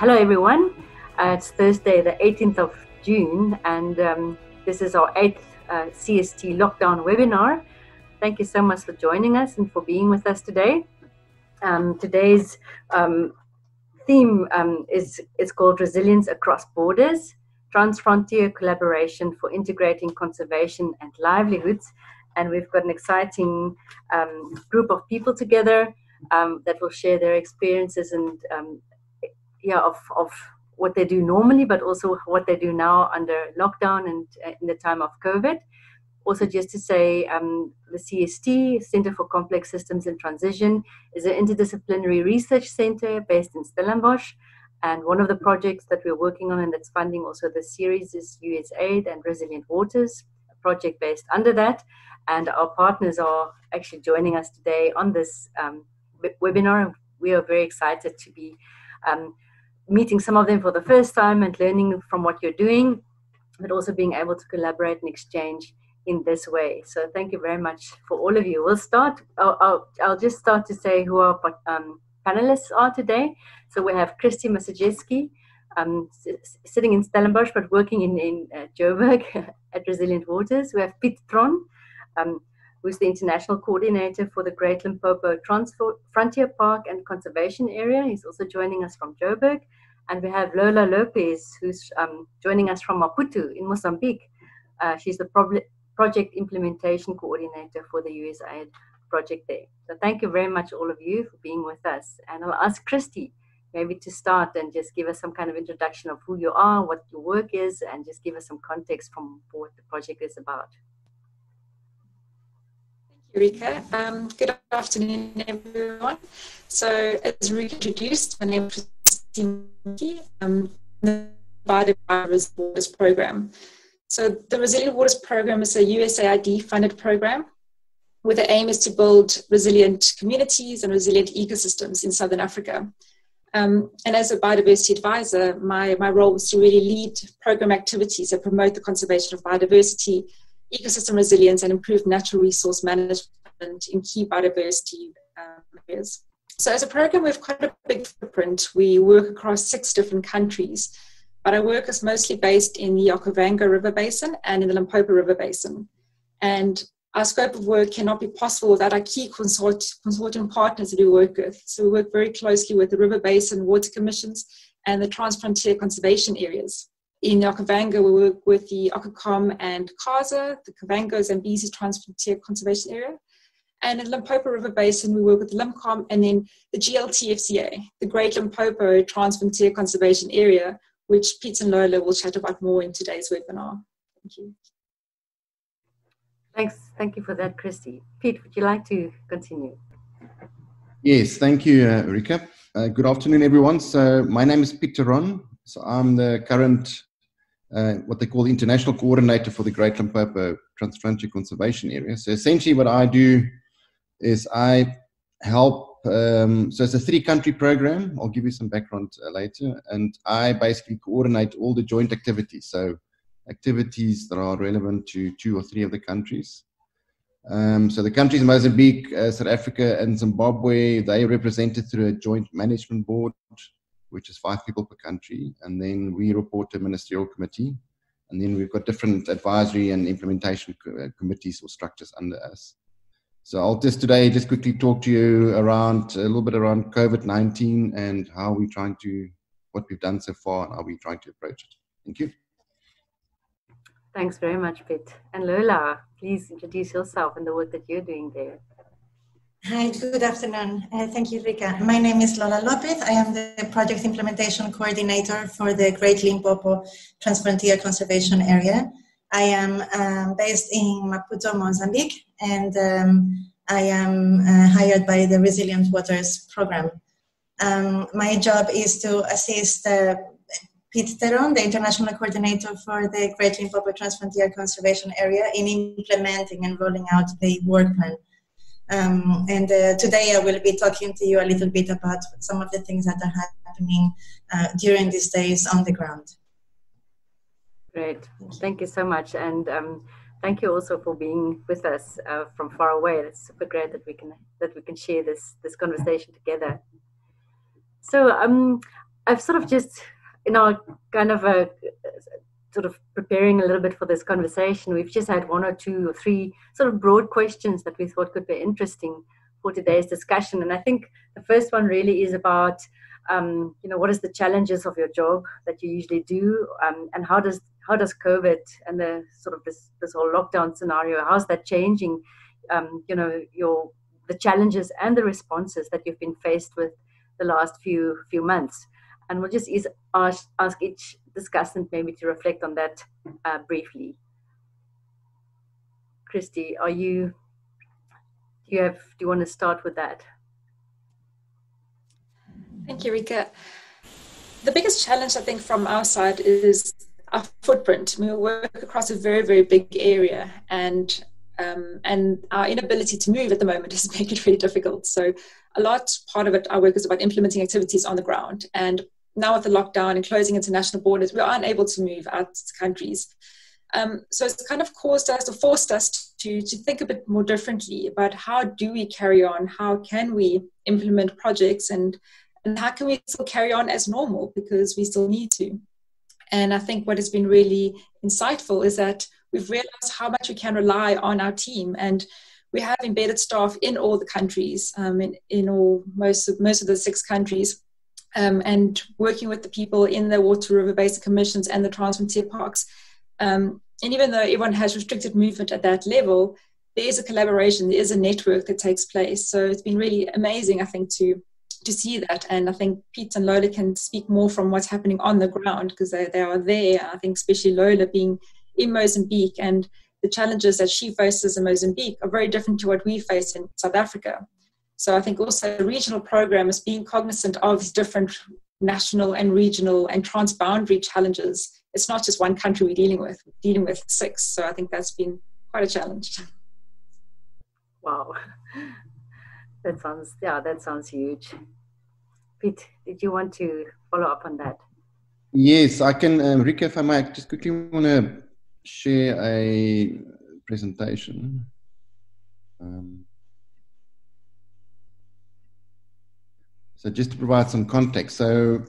Hello everyone, it's Thursday the 18th of June and this is our 8th CST lockdown webinar. Thank you so much for joining us and for being with us today. Today's theme is called Resilience Across Borders, Transfrontier Collaboration for Integrating Conservation and Livelihoods. And we've got an exciting group of people together that will share their experiences and of what they do normally, but also what they do now under lockdown and in the time of COVID. Also, just to say, the CST, Center for Complex Systems in Transition, is an interdisciplinary research center based in Stellenbosch. And one of the projects that we're working on and that's funding also the series is USAID and Resilient Waters, a project based under that. And our partners are actually joining us today on this webinar. We are very excited to be meeting some of them for the first time and learning from what you're doing, but also being able to collaborate and exchange in this way. So thank you very much for all of you. We'll start, I'll just start to say who our panelists are today. So we have Kristy Maciejewski, sitting in Stellenbosch, but working in Joburg at Resilient Waters. We have Piet Theron, who's the International Coordinator for the Great Limpopo Transfrontier Park and Conservation Area. He's also joining us from Joburg. And we have Lola Lopez, who's joining us from Maputo in Mozambique. She's the Project Implementation Coordinator for the USAID project there. So thank you very much, all of you, for being with us. And I'll ask Kristy maybe to start and just give us some kind of introduction of who you are, what your work is, and just give us some context from what the project is about. Rika. Good afternoon, everyone. So, as Rika introduced, my name is Kristy Maciejewski. I'm provided by the Resilient Waters Program. So, the Resilient Waters Program is a USAID-funded program with the aim is to build resilient communities and resilient ecosystems in Southern Africa. And as a biodiversity advisor, my role was to really lead program activities that promote the conservation of biodiversity, ecosystem resilience, and improved natural resource management in key biodiversity areas. So as a program, we have quite a big footprint. We work across 6 different countries, but our work is mostly based in the Okavango River Basin and in the Limpopo River Basin. And our scope of work cannot be possible without our key consortium partners that we work with. So we work very closely with the River Basin Water Commissions and the Transfrontier Conservation Areas. In Okavango, we work with the OKACOM and Kaza, the Kavango Zambezi Transfrontier Conservation Area. And in Limpopo River Basin, we work with the Limcom and then the GLTFCA, the Great Limpopo Transfrontier Conservation Area, which Piet and Lola will chat about more in today's webinar. Thank you. Thanks. Thank you for that, Kristy. Piet, would you like to continue? Yes, thank you, Rika. Good afternoon, everyone. So my name is Piet Theron. So I'm the current what they call the International Coordinator for the Great Limpopo Transfrontier Conservation Area. So essentially what I do is I help, so it's a 3-country program. I'll give you some background later. And I basically coordinate all the joint activities. So activities that are relevant to 2 or 3 of the countries. So the countries Mozambique, South Africa and Zimbabwe, they represented through a joint management board, which is 5 people per country, and then we report to a ministerial committee, and then we've got different advisory and implementation committees or structures under us. So I'll just today just quickly talk to you around a little bit around COVID-19 and how we're trying to, what we've done so far and how we're trying to approach it. Thank you. Thanks very much, Piet. And Lola, please introduce yourself and the work that you're doing there. Hi, good afternoon. Thank you, Rika. My name is Lola Lopez. I am the Project Implementation Coordinator for the Great Limpopo Transfrontier Conservation Area. I am based in Maputo, Mozambique, and I am hired by the Resilient Waters Program. My job is to assist Piet Theron, the International Coordinator for the Great Limpopo Transfrontier Conservation Area, in implementing and rolling out the work plan. Today I will be talking to you a little bit about some of the things that are happening during these days on the ground. Great. Thank you so much. And thank you also for being with us from far away. It's super great that we can share this conversation together. So I've sort of just, you know, kind of a, sort of preparing a little bit for this conversation, we've just had one or two or three sort of broad questions that we thought could be interesting for today's discussion. And I think the first one really is about, you know, what is the challenges of your job that you usually do, and how does COVID and the sort of this whole lockdown scenario, how's that changing, you know, the challenges and the responses that you've been faced with the last few months? And we'll just ask each discussant maybe to reflect on that briefly. Kristy, do you want to start with that? Thank you, Rika. The biggest challenge, I think, from our side is our footprint. We work across a very, very big area, and our inability to move at the moment is making it really difficult. So a large part of it, our work is about implementing activities on the ground. And now with the lockdown and closing international borders, we aren't able to move out to countries. So it's kind of caused us or forced us to think a bit more differently about how do we carry on, how can we implement projects, and how can we still carry on as normal, because we still need to. And I think what has been really insightful is that we've realized how much we can rely on our team, and we have embedded staff in all the countries, in most of the 6 countries, and working with the people in the Water River Basin Commissions and the Transfrontier Parks. And even though everyone has restricted movement at that level, there is a collaboration, there is a network that takes place. So it's been really amazing, I think, to see that. And I think Piet and Lola can speak more from what's happening on the ground, because they are there. I think especially Lola being in Mozambique, and the challenges that she faces in Mozambique are very different to what we face in South Africa. So I think also the regional program is being cognizant of these different national and regional and transboundary challenges. It's not just one country we're dealing with 6. So I think that's been quite a challenge. Wow. That sounds huge. Piet, did you want to follow up on that? Yes, I can. Rika, if I might just quickly want to share a presentation. So just to provide some context. So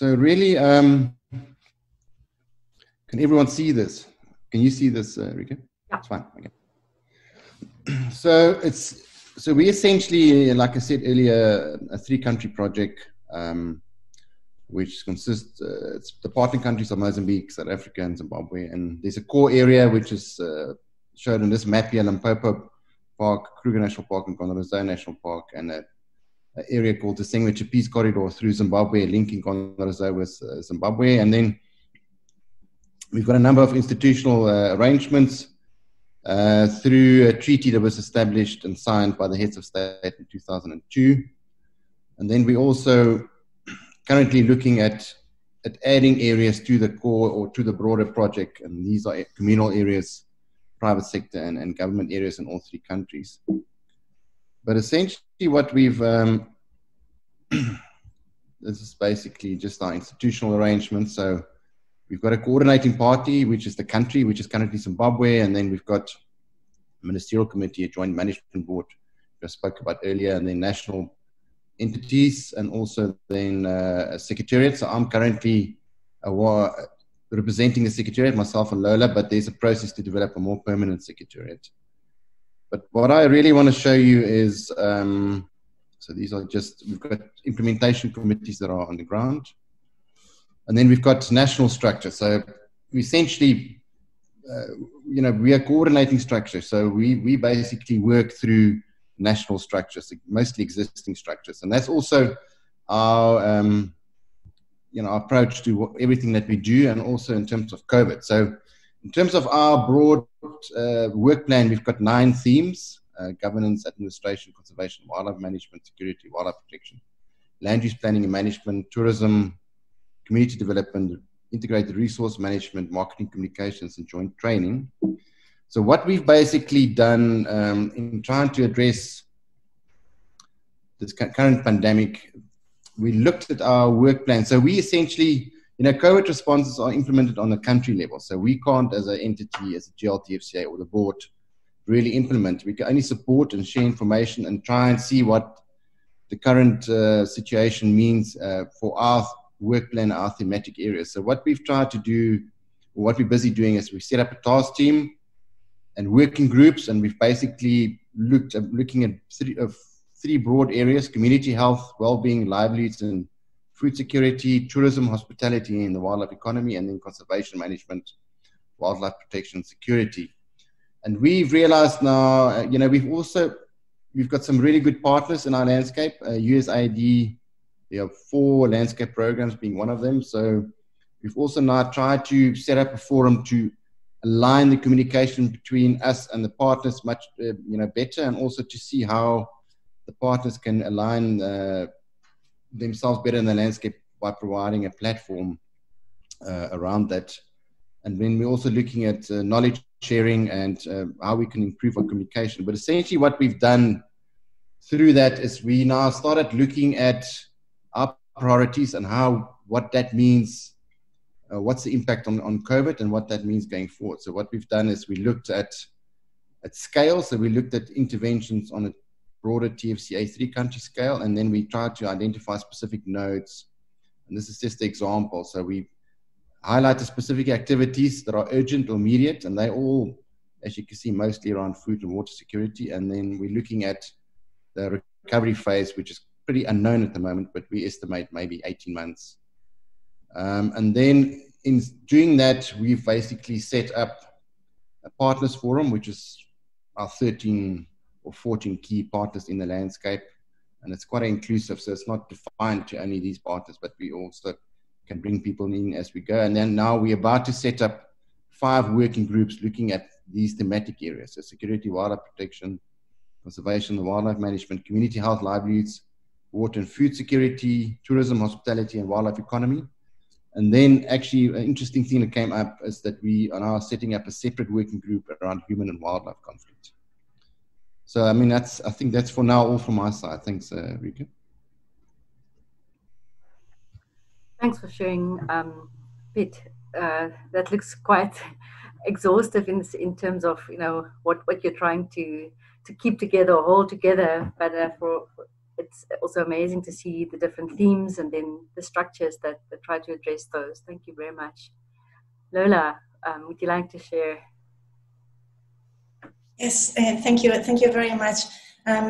really, can everyone see this? Can you see this, Rika? Yeah. It's fine. Okay. So we essentially, like I said earlier, a 3-country project, which consists, the partner countries are Mozambique, South Africa, and Zimbabwe. And there's a core area which is shown in this map here: Limpopo Park, Kruger National Park, and Gonarezhou National Park, and an area called the Sengwe Peace Corridor through Zimbabwe, linking Gonarezhou with Zimbabwe. And then we've got a number of institutional arrangements through a treaty that was established and signed by the heads of state in 2002. And then we also currently looking at adding areas to the core or to the broader project, and these are communal areas, private sector, and government areas in all 3 countries. But essentially what we've, this is basically just our institutional arrangements. So we've got a coordinating party, which is the country, which is currently Zimbabwe, and then we've got a ministerial committee, a joint management board, which I spoke about earlier, and then national entities, and also then a secretariat. So I'm currently representing the secretariat, myself and Lola, but there's a process to develop a more permanent secretariat. But what I really want to show you is, so these are just, we've got implementation committees that are on the ground. And then we've got national structure. So we essentially, you know, we are coordinating structure. So we basically work through national structures, mostly existing structures, and that's also our, you know, approach to everything that we do, and also in terms of COVID. So, in terms of our broad work plan, we've got 9 themes: governance, administration, conservation, wildlife management, security, wildlife protection, land use planning and management, tourism, community development, integrated resource management, marketing, communications, and joint training. So what we've basically done in trying to address this current pandemic, we looked at our work plan. So we essentially, you know, COVID responses are implemented on a country level. So we can't, as an entity, as a GLTFCA or the board, really implement. We can only support and share information and try and see what the current situation means for our work plan, our thematic areas. So what we've tried to do, or what we're busy doing, is we've set up a task team and working groups, and we've basically looking at three broad areas: community health, well-being, livelihoods, and food security, tourism, hospitality, and the wildlife economy, and then conservation management, wildlife protection, security. And we've realized now, we've got some really good partners in our landscape. USAID, we have 4 landscape programs being one of them. So we've also now tried to set up a forum to align the communication between us and the partners much better, and also to see how the partners can align themselves better in the landscape by providing a platform around that. And then we're also looking at knowledge sharing and how we can improve our communication. But essentially what we've done through that is we now started looking at our priorities and what that means, what's the impact on COVID and what that means going forward. So what we've done is we looked at scale. So we looked at interventions on a broader TFCA 3-country scale, and then we tried to identify specific nodes. And this is just an example. So we highlight the specific activities that are urgent or immediate, and they all, as you can see, mostly around food and water security. And then we're looking at the recovery phase, which is pretty unknown at the moment, but we estimate maybe 18 months. And then in doing that, we've basically set up a partners forum, which is our 13 or 14 key partners in the landscape. And it's quite inclusive, so it's not defined to only these partners, but we also can bring people in as we go. And then now we're about to set up 5 working groups looking at these thematic areas: so security, wildlife protection, conservation, wildlife management, community health, livelihoods, water and food security, tourism, hospitality, and wildlife economy. And then actually an interesting thing that came up is that we are now setting up a separate working group around human and wildlife conflict. So, I mean, I think that's for now all from my side. Thanks, Rika. Thanks for sharing, Piet. That looks quite exhaustive in terms of what you're trying to keep together or hold together. But it's also amazing to see the different themes and then the structures that try to address those. Thank you very much, Lola. Would you like to share? Yes, thank you. Thank you very much.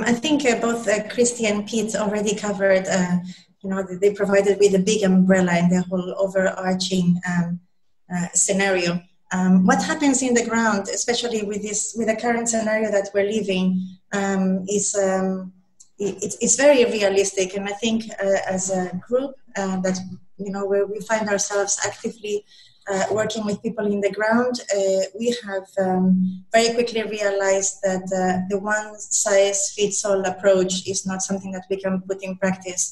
I think both Kristy and Piet already covered. They provided with a big umbrella and the whole overarching scenario. What happens in the ground, especially with the current scenario that we're living, it's very realistic. And I think as a group where we find ourselves actively working with people in the ground, we have very quickly realized that the one-size-fits-all approach is not something that we can put in practice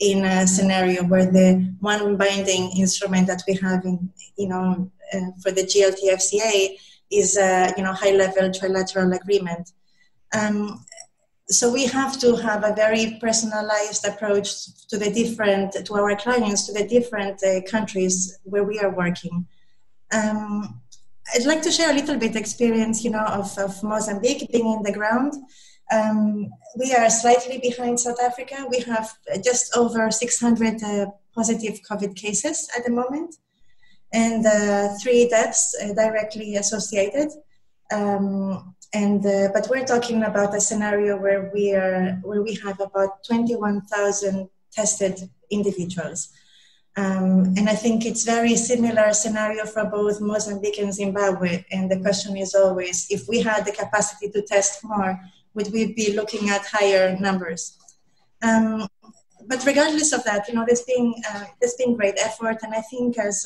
in a scenario where the one binding instrument that we have for the GLTFCA is high-level trilateral agreement. So we have to have a very personalized approach to our clients, to the different countries where we are working. I'd like to share a little bit experience, of Mozambique being in the ground. We are slightly behind South Africa. We have just over 600 positive COVID cases at the moment, and 3 deaths directly associated. But we're talking about a scenario where we have about 21,000 tested individuals. And I think it's very similar scenario for both Mozambique and Zimbabwe. And the question is always, if we had the capacity to test more, would we be looking at higher numbers? But regardless of that, there's been great effort, and I think as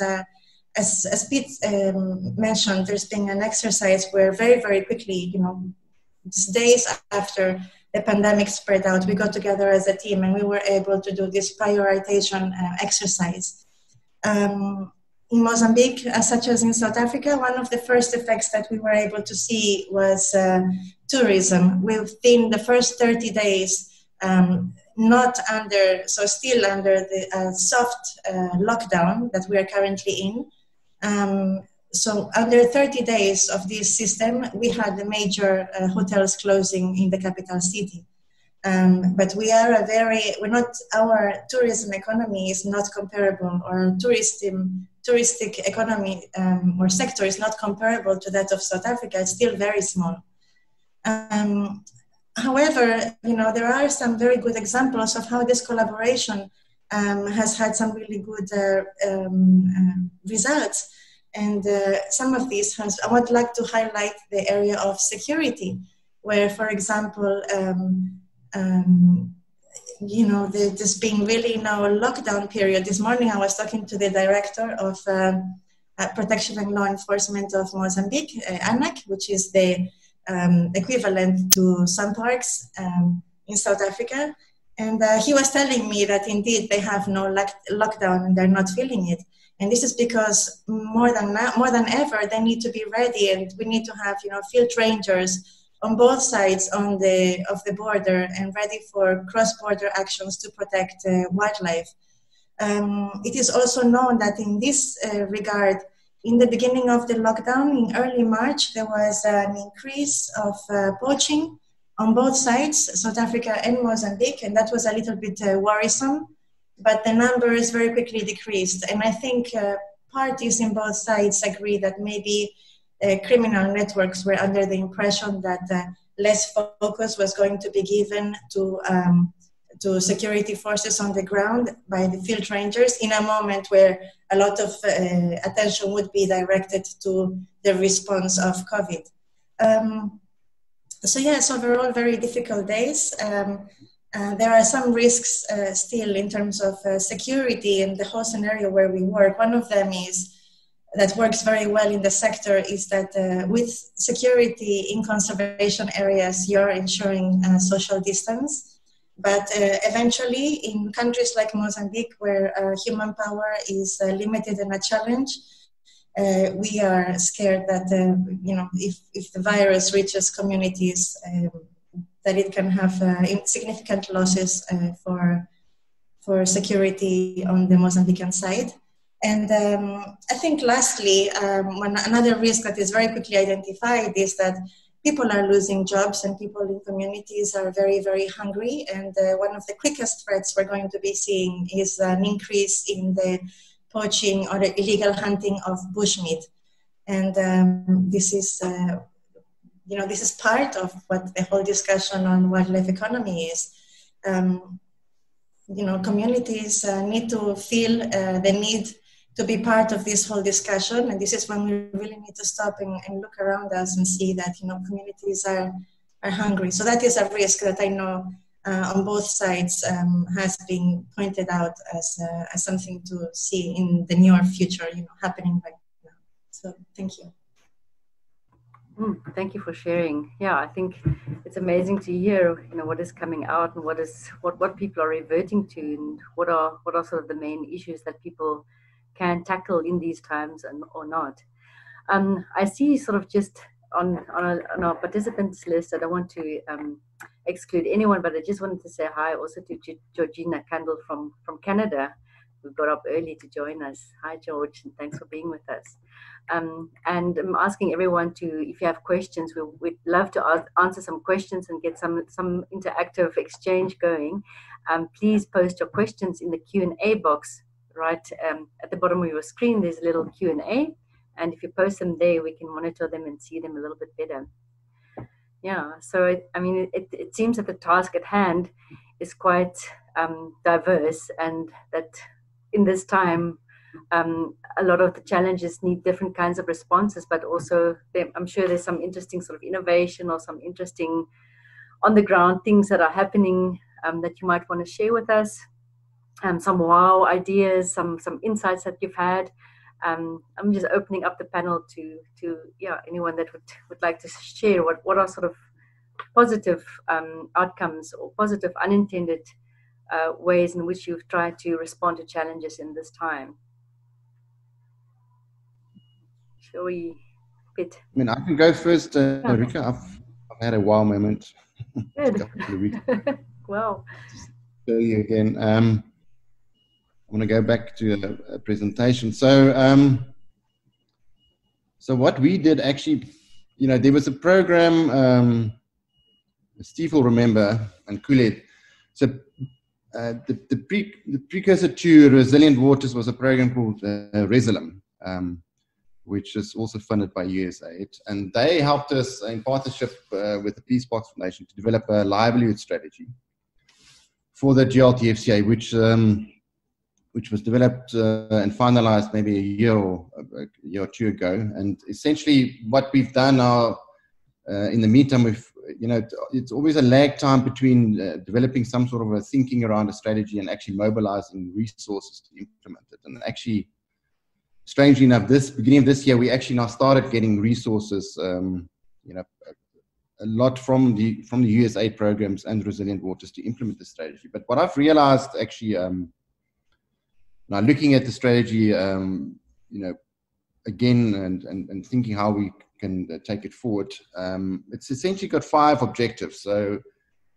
Piet mentioned, there's been an exercise where very, very quickly, just days after the pandemic spread out, we got together as a team and we were able to do this prioritization exercise. In Mozambique, such as in South Africa, one of the first effects that we were able to see was tourism. Within the first 30 days, still under the soft lockdown that we are currently in. So under 30 days of this system, we had the major hotels closing in the capital city. But we are a we're not, our tourism economy is not comparable, or touristic economy or sector is not comparable to that of South Africa. It's still very small. However, you know, there are some very good examples of how this collaboration has had some really good results. And some of these, I would like to highlight the area of security, where, for example, you know, there's been really no lockdown period. This morning I was talking to the director of Protection and Law Enforcement of Mozambique, ANAC, which is the equivalent to SANParks in South Africa. And he was telling me that indeed they have no lockdown and they're not feeling it. And this is because more than ever, they need to be ready, and we need to have, you know, field rangers on both sides of the border and ready for cross-border actions to protect wildlife. It is also known that in this regard, in the beginning of the lockdown, in early March, there was an increase of poaching on both sides, South Africa and Mozambique, and that was a little bit worrisome, but the numbers very quickly decreased. And I think parties in both sides agree that maybe criminal networks were under the impression that less focus was going to be given to security forces on the ground by the field rangers in a moment where a lot of attention would be directed to the response of COVID. So yes, overall very difficult days. There are some risks still in terms of security in the whole scenario where we work. One of them is that works very well in the sector is that with security in conservation areas, you're ensuring social distance. But eventually in countries like Mozambique, where human power is limited and a challenge, we are scared that, you know, if the virus reaches communities, that it can have significant losses for security on the Mozambican side. And I think lastly, another risk that is very quickly identified is that people are losing jobs and people in communities are very, very hungry. And one of the quickest threats we're going to be seeing is an increase in the poaching or the illegal hunting of bushmeat. And this is, you know, this is part of what the whole discussion on wildlife economy is. You know, communities need to feel the need to be part of this whole discussion. And this is when we really need to stop and look around us and see that, you know, communities are hungry. So that is a risk that I know on both sides has been pointed out as something to see in the near future, you know, happening right now. So thank you. Thank you for sharing. Yeah, I think it's amazing to hear, you know, what is coming out and what people are reverting to, and what are sort of the main issues that people can tackle in these times and or not. I see sort of just on our participants list, I don't want to exclude anyone, but I just wanted to say hi also to Georgina Candle from Canada, who got up early to join us. Hi, George, and thanks for being with us. And I'm asking everyone to, if you have questions, we'd love to answer some questions and get some interactive exchange going. Please post your questions in the Q&A box, right at the bottom of your screen. There's a little Q&A, and if you post them there, we can monitor them and see them a little bit better. Yeah, so I mean, it seems that the task at hand is quite diverse, and that in this time, a lot of the challenges need different kinds of responses, but also I'm sure there's some interesting sort of innovation or some interesting on the ground things that are happening that you might want to share with us. Some wow ideas, some insights that you've had. I'm just opening up the panel to yeah, anyone that would like to share what are sort of positive outcomes or positive unintended ways in which you've tried to respond to challenges in this time. Shall we? Bit. I mean, I can go first, Rika. I've had a wow moment. Good. Wow. So you again. I want to go back to a presentation. So, so what we did actually, you know, there was a program Steve will remember, and Kulet. So the precursor to Resilient Waters was a program called RESILIM, which is also funded by USAID. And they helped us in partnership with the Peace Parks Foundation to develop a livelihood strategy for the GLTFCA, which was developed and finalized maybe a year or two ago. And essentially what we've done now, in the meantime, it's always a lag time between developing some sort of a thinking around a strategy and actually mobilizing resources to implement it. And actually, strangely enough, beginning of this year, we actually now started getting resources, a lot from the USAID programs and Resilient Waters to implement the strategy. But what I've realized actually, now looking at the strategy, again and thinking how we can take it forward, it's essentially got 5 objectives. So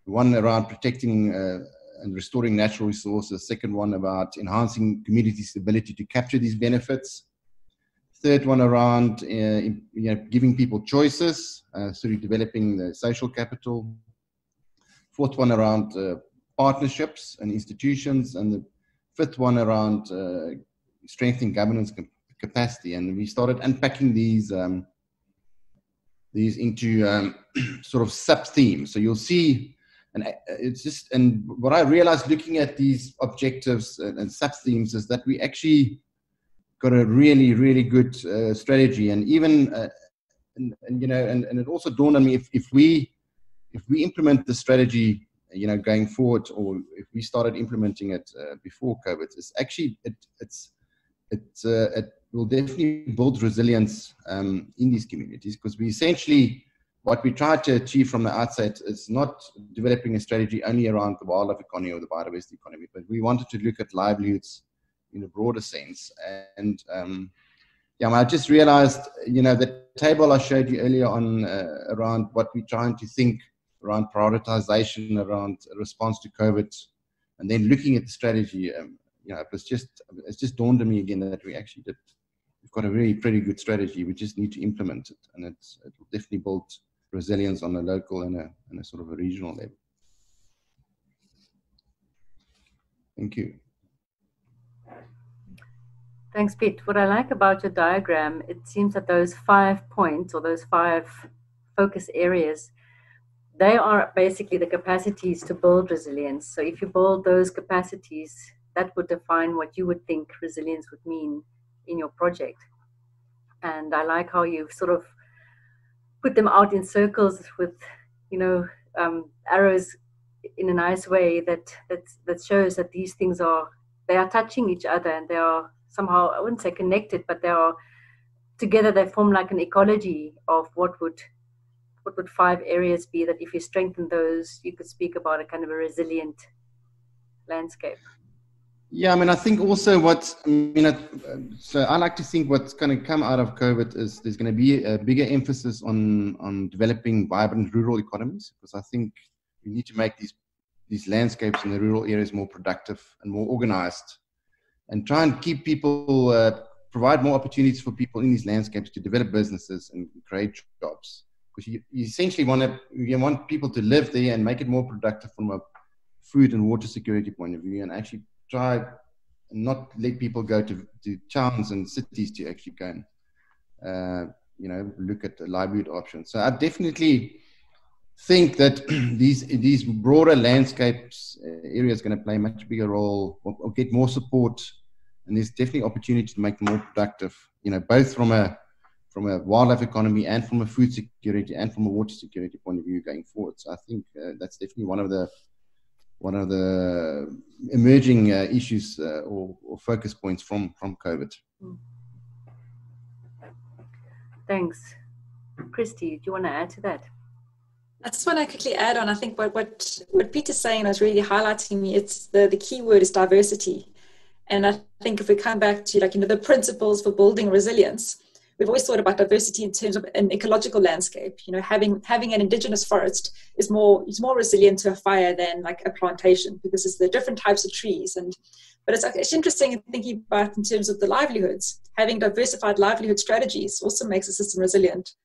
one around protecting and restoring natural resources. Second one about enhancing communities' ability to capture these benefits. Third one around giving people choices through developing the social capital. Fourth one around partnerships and institutions. And the fifth one around strengthening governance capacity. And we started unpacking these into sort of sub-themes. So you'll see. And what I realized looking at these objectives and sub-themes is that we actually got a really, really good strategy. And even, and it also dawned on me, if we implement the strategy, going forward, or if we started implementing it before COVID, it will definitely build resilience in these communities, because we essentially, what we try to achieve from the outset is not developing a strategy only around the wildlife economy or the biodiversity economy, but we wanted to look at livelihoods in a broader sense. And I just realized, the table I showed you earlier on around what we're trying to think around prioritization, around response to COVID, and then looking at the strategy, it just dawned on me again that we actually did. We've got a really pretty good strategy. We just need to implement it, and it will definitely build resilience on a local and a sort of a regional level. Thank you. Thanks, Piet. What I like about your diagram, it seems that those 5 points or those 5 focus areas, they are basically the capacities to build resilience. So if you build those capacities, that would define what you would think resilience would mean in your project. And I like how you've sort of put them out in circles with, arrows in a nice way that shows that these things are touching each other, and they are somehow, I wouldn't say connected, but they are together. They form like an ecology of what would 5 areas be that if you strengthen those, you could speak about a kind of a resilient landscape. Yeah, I think also so I like to think what's going to come out of COVID is there's going to be a bigger emphasis on developing vibrant rural economies, because I think we need to make these landscapes in the rural areas more productive and more organized, and try and keep people, provide more opportunities for people in these landscapes to develop businesses and create jobs. Because you essentially want people to live there and make it more productive from a food and water security point of view, and actually try and not let people go to towns and cities to actually go and look at the livelihood options. So I definitely think that these broader landscapes area is going to play a much bigger role, or get more support, and there's definitely opportunity to make them more productive. Both from a wildlife economy and from a food security and from a water security point of view going forward. So I think that's definitely one of the emerging issues or focus points from COVID. Thanks. Kristy, do you want to add to that? I just want to quickly add on. I think what Peter's saying is really highlighting, it's the key word is diversity. And I think if we come back to the principles for building resilience, we've always thought about diversity in terms of an ecological landscape. Having an indigenous forest is more resilient to a fire than a plantation, because it's the different types of trees. But it's interesting thinking about in terms of the livelihoods. Having diversified livelihood strategies also makes a system resilient.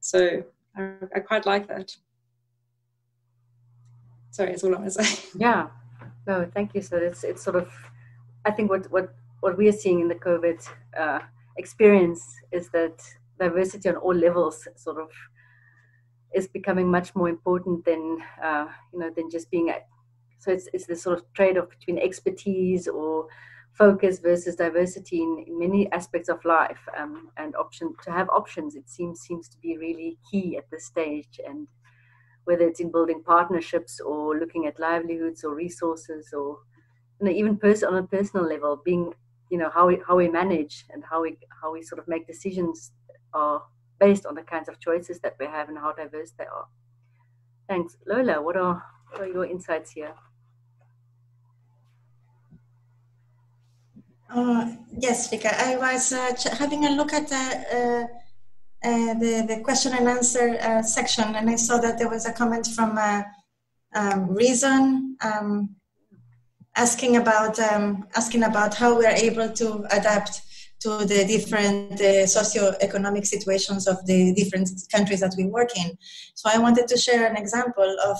So I quite like that. Sorry, that's all I want to say. Yeah. No, thank you. So it's sort of, I think what we are seeing in the COVID experience is that diversity on all levels sort of is becoming much more important than just being at. So it's this sort of trade-off between expertise or focus versus diversity in many aspects of life, and option to have options. It seems to be really key at this stage, and whether it's in building partnerships or looking at livelihoods or resources, or even on a personal level, being how we manage and how we sort of make decisions are based on the kinds of choices that we have and how diverse they are. Thanks, Lola. What are your insights here? Yes, Rika. I was having a look at the question and answer section, and I saw that there was a comment from Reason asking about how we are able to adapt to the different socioeconomic situations of the different countries that we work in. So I wanted to share an example of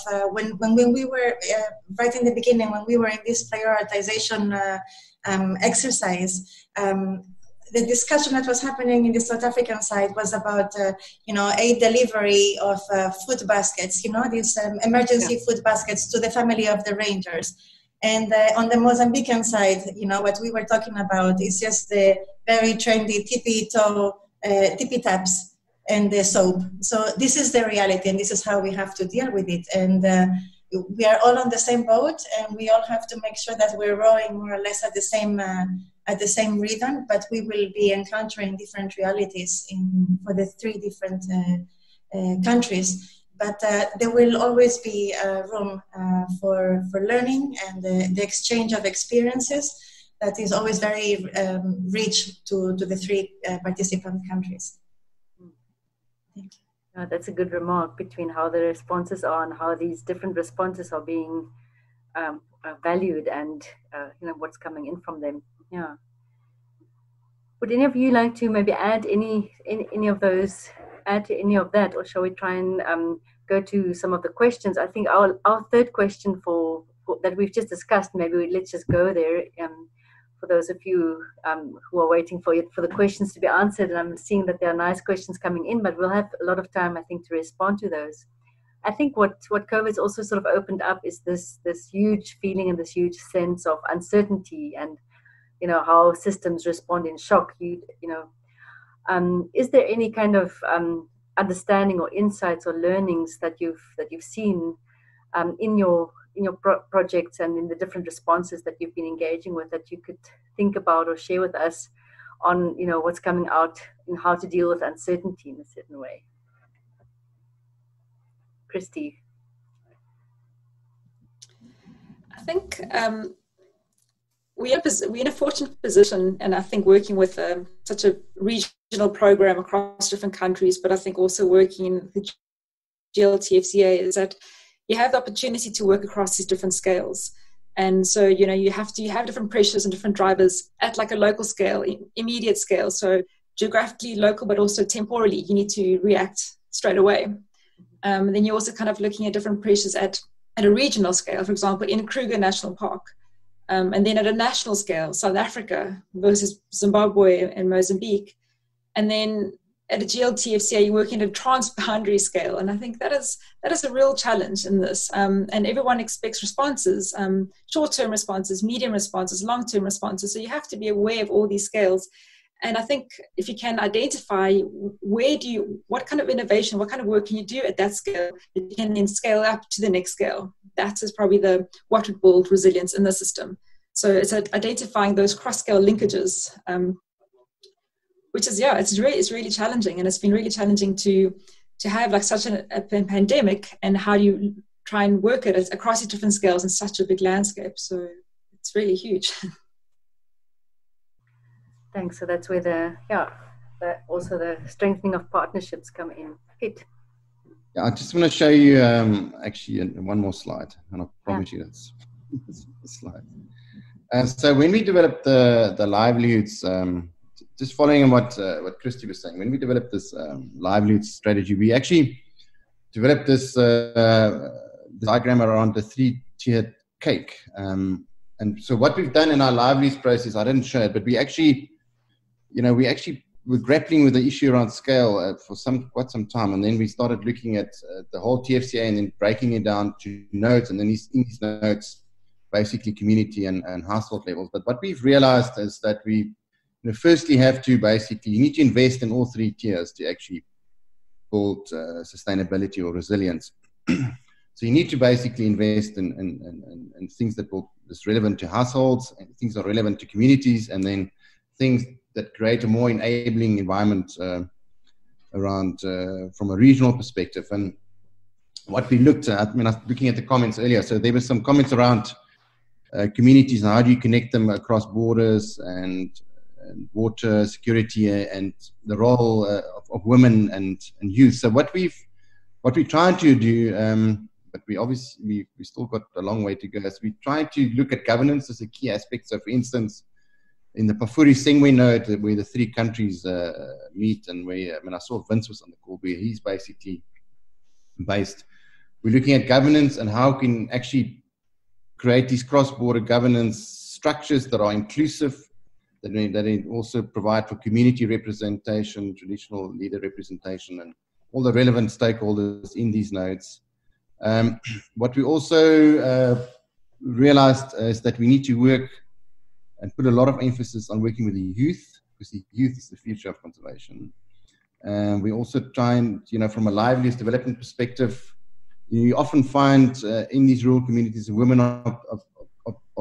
when we were right in the beginning, when we were in this prioritization exercise. The discussion that was happening in the South African side was about aid delivery of food baskets, these emergency food baskets to the family of the rangers. And on the Mozambican side, what we were talking about is just the very trendy tippy taps and the soap. So this is the reality, and this is how we have to deal with it. And we are all on the same boat, and we all have to make sure that we're rowing more or less at the same rhythm. But we will be encountering different realities for the three different countries. But there will always be room for learning and the exchange of experiences that is always very rich to the three participant countries. Thank you. That's a good remark between how the responses are and how these different responses are being valued and what's coming in from them. Yeah. Would any of you like to maybe add any of that, or shall we try and go to some of the questions? I think our third question for that we've just discussed, let's just go there for those of you who are waiting for the questions to be answered. And I'm seeing that there are nice questions coming in, but we'll have a lot of time, I think, to respond to those. I think what COVID's also sort of opened up is this huge feeling and this huge sense of uncertainty, and how systems respond in shock. Is there any kind of understanding or insights or learnings that you've seen in your projects and in the different responses that you've been engaging with, that you could think about or share with us on what's coming out and how to deal with uncertainty in a certain way? Kristy. I think we're in a fortunate position, and I think working with such a regional program across different countries, but I think also working in the GLTFCA, is that you have the opportunity to work across these different scales. And so, you have different pressures and different drivers at like a local scale, immediate scale. So geographically local, but also temporally, you need to react straight away. Then you're also kind of looking at different pressures at a regional scale, for example, in Kruger National Park. And then at a national scale, South Africa versus Zimbabwe and Mozambique. And then at a GLTFCA, you're working at a transboundary scale. And I think that is a real challenge in this. And everyone expects responses, short-term responses, medium responses, long-term responses. So you have to be aware of all these scales. And I think if you can identify what kind of innovation, what kind of work can you do at that scale, you can then scale up to the next scale. That is probably what would build resilience in the system. So it's identifying those cross-scale linkages, which is, it's really challenging. And it's been really challenging to have like such a pandemic, and how do you try and work it across these different scales in such a big landscape. So it's really huge. Thanks. So that's where the strengthening of partnerships come in. Piet. Yeah, I just want to show you actually one more slide, and I promise you that's the slide. So when we developed the livelihoods, just following on what Kristy was saying, when we developed this livelihood strategy, we actually developed this the diagram around the three-tiered cake. And so what we've done in our livelihoods process, I didn't show it, but we actually, we're grappling with the issue around scale for quite some time, and then we started looking at the whole TFCA and then breaking it down to nodes, and then in these nodes, basically community and household levels. But what we've realized is that we firstly have to basically, you need to invest in all three tiers to actually build sustainability or resilience. So you need to basically invest in things that is relevant to households, and things that are relevant to communities, and then things that create a more enabling environment around from a regional perspective. And what we looked at, I was looking at the comments earlier, so there were some comments around communities and how do you connect them across borders and water security and the role of women and youth. So what we're trying to do, but we obviously we still got a long way to go, so we try to look at governance as a key aspect. So for instance, in the Pafuri Sengwe node, where the three countries meet, and where I saw Vince was on the call, where he's basically based, we're looking at governance and how we can actually create these cross-border governance structures that are inclusive, that also provide for community representation, traditional leader representation, and all the relevant stakeholders in these nodes. What we also realized is that we need to work and put a lot of emphasis on working with the youth, because the youth is the future of conservation. And we also try and, from a livelihoods development perspective, you often find in these rural communities, women are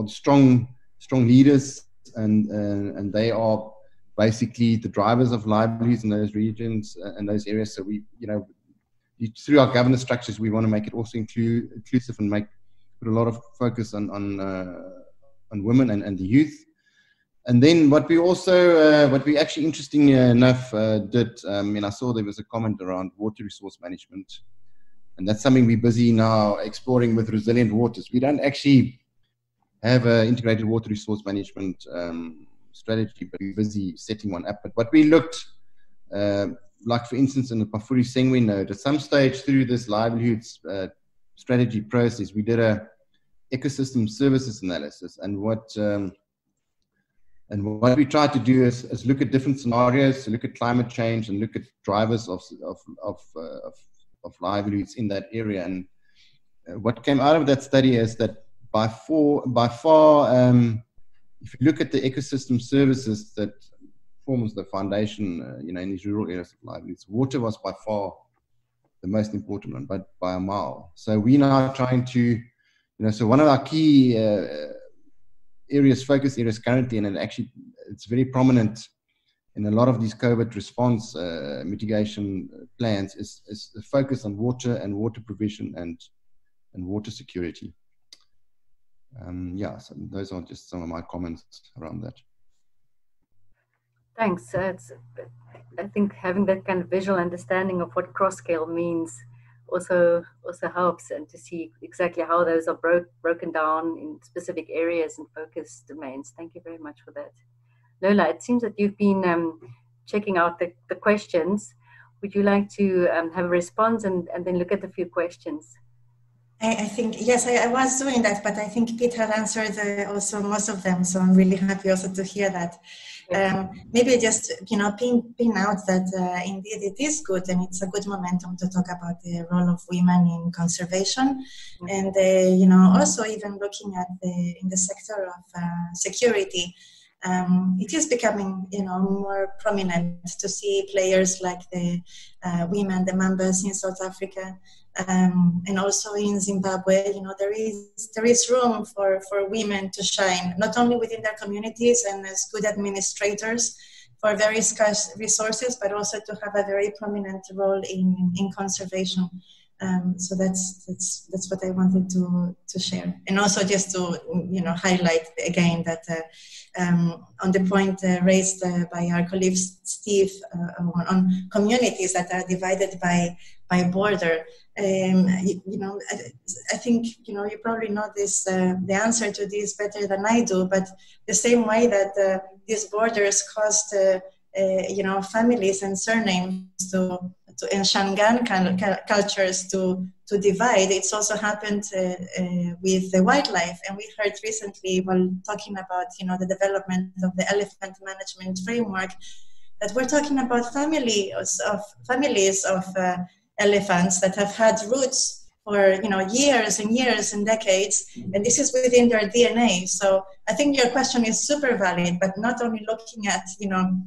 strong leaders, and they are basically the drivers of livelihoods in those regions and those areas. So we, through our governance structures, we want to make it also inclusive and put a lot of focus on women and the youth. And then what we also, what we actually, interestingly enough, did, and I saw there was a comment around water resource management, and that's something we're busy now exploring with Resilient Waters. We don't actually have an integrated water resource management strategy, but we're busy setting one up. But what we looked, like for instance in the Pafuri Sengwe node, at some stage through this livelihoods strategy process, we did a ecosystem services analysis, and what we try to do is look at different scenarios, look at climate change, and look at drivers of livelihoods in that area. And what came out of that study is that by far, if you look at the ecosystem services that forms the foundation, in these rural areas of livelihoods, water was by far the most important one, but by a mile. So we now are trying to so one of our key focus areas currently, and actually it's very prominent in a lot of these COVID response mitigation plans, is the focus on water and water provision and water security. So those are just some of my comments around that. Thanks. I think having that kind of visual understanding of what cross-scale means also helps, and to see exactly how those are broken down in specific areas and focus domains. Thank you very much for that. Lola, it seems that you've been checking out the questions. Would you like to have a response and then look at a few questions? I think, yes, I was doing that, but I think Piet had answered also most of them, so I'm really happy also to hear that. Maybe just, pin out that indeed it is good, and it's a good momentum to talk about the role of women in conservation, and, also even looking at in the sector of security. It is becoming, more prominent to see players like the women, the Mambas in South Africa, and also in Zimbabwe. There is room for women to shine, not only within their communities and as good administrators for very scarce resources, but also to have a very prominent role in conservation. So that's what I wanted to share, and also just to highlight again that on the point raised by our colleague Steve on communities that are divided by border, I think you probably know this the answer to this better than I do, but the same way that these borders cost families and surnames to and Shangan cultures to divide. It's also happened with the wildlife, and we heard recently while talking about, you know, the development of the elephant management framework, that we're talking about families of elephants that have had roots for, you know, years and years and decades, and this is within their DNA. So I think your question is super valid, but not only looking at, you know,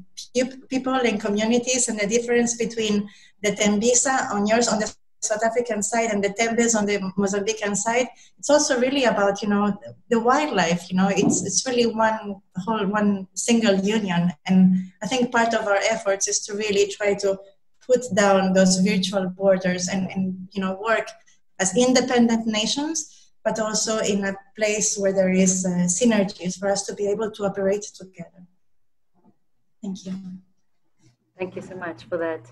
people and communities and the difference between the Tembisa on the South African side and the Tembes on the Mozambican side. It's also really about, you know, the wildlife, you know, it's really one single union. And I think part of our efforts is to really try to put down those virtual borders and you know, work as independent nations, but also in a place where there is synergies for us to be able to operate together. Thank you. Thank you so much for that.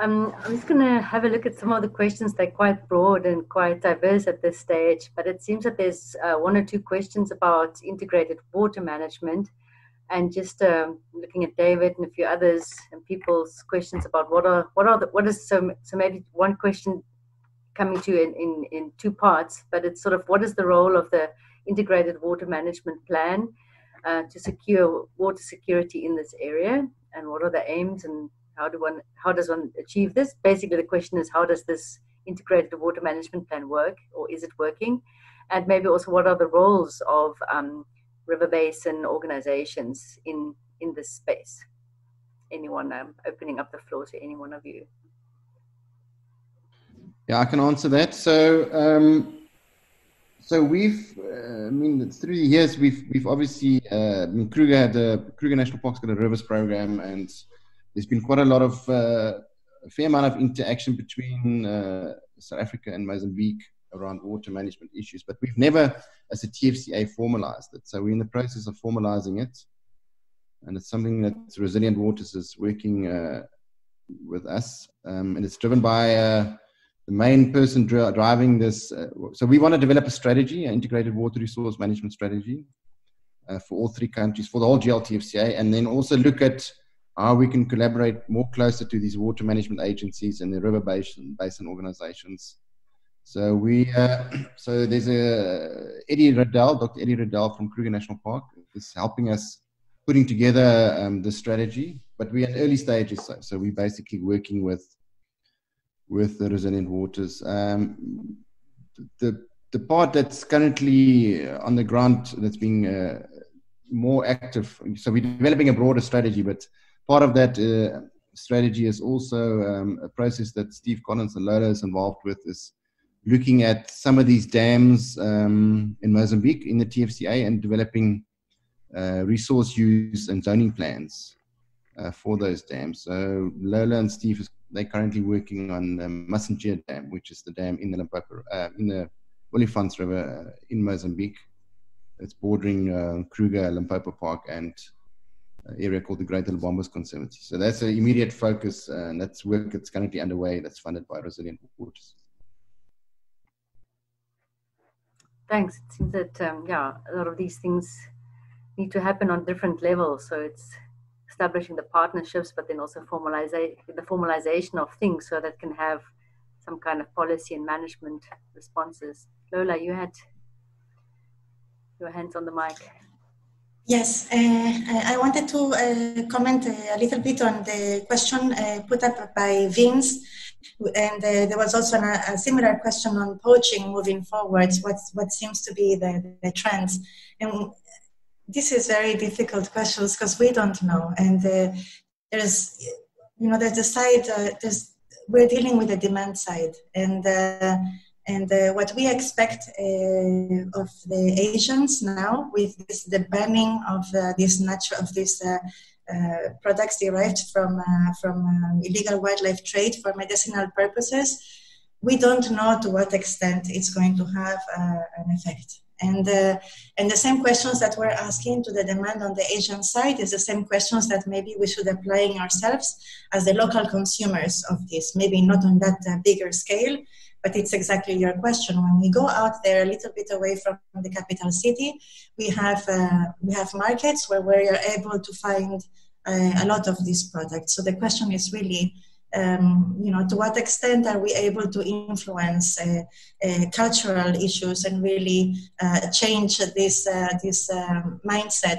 I'm just going to have a look at some of the questions. They're quite broad and quite diverse at this stage, but it seems that there's one or two questions about integrated water management, and just looking at David and a few others and people's questions about what is, so maybe one question coming to you in two parts, but it's sort of what is the role of the integrated water management plan to secure water security in this area, and what are the aims, and how does one achieve this? Basically, the question is, how does this integrated water management plan work, or is it working? And maybe also, what are the roles of river basin organizations in this space? Anyone? I'm opening up the floor to any one of you. Yeah, I can answer that. So, through the years, we've obviously Kruger National Park's got a rivers program, and there's been quite a fair amount of interaction between South Africa and Mozambique around water management issues, but we've never, as a TFCA, formalized it. So we're in the process of formalizing it, and it's something that Resilient Waters is working with us, and it's driven by the main person driving this. So we want to develop a strategy, an integrated water resource management strategy for all three countries, for the whole GLTFCA, and then also look at how we can collaborate more closer to these water management agencies and the river basin organizations. So so there's Dr. Eddie Riddell from Kruger National Park is helping us putting together the strategy, but we're in early stages. So we're basically working with the Resilient Waters. The part that's currently on the ground that's being more active. So we're developing a broader strategy, but part of that strategy is also a process that Steve Collins and Lola is involved with, is looking at some of these dams in Mozambique in the TFCA and developing resource use and zoning plans for those dams. So Lola and Steve, they're currently working on the Massingir Dam, which is the dam in the Limpopo, in the Olifants River in Mozambique. It's bordering Kruger, Limpopo Park, and area called the Great Limpopo Conservancy. So that's an immediate focus, and that's work that's currently underway that's funded by Resilient Waters. Thanks. It seems that, a lot of these things need to happen on different levels. So it's establishing the partnerships, but then also the formalization of things so that can have some kind of policy and management responses. Lola, you had your hands on the mic. Yes, I wanted to comment a little bit on the question put up by Vince, and there was also a similar question on poaching moving forwards, what seems to be the trends. And this is very difficult questions because we don't know, and we're dealing with the demand side, and what we expect of the Asians now with the banning of these products derived from illegal wildlife trade for medicinal purposes, we don't know to what extent it's going to have an effect. And the same questions that we're asking to the demand on the Asian side is the same questions that maybe we should apply ourselves as the local consumers of this, maybe not on that bigger scale, but it's exactly your question. When we go out there a little bit away from the capital city, we have markets where we are able to find a lot of these products. So the question is really to what extent are we able to influence cultural issues and really change this, mindset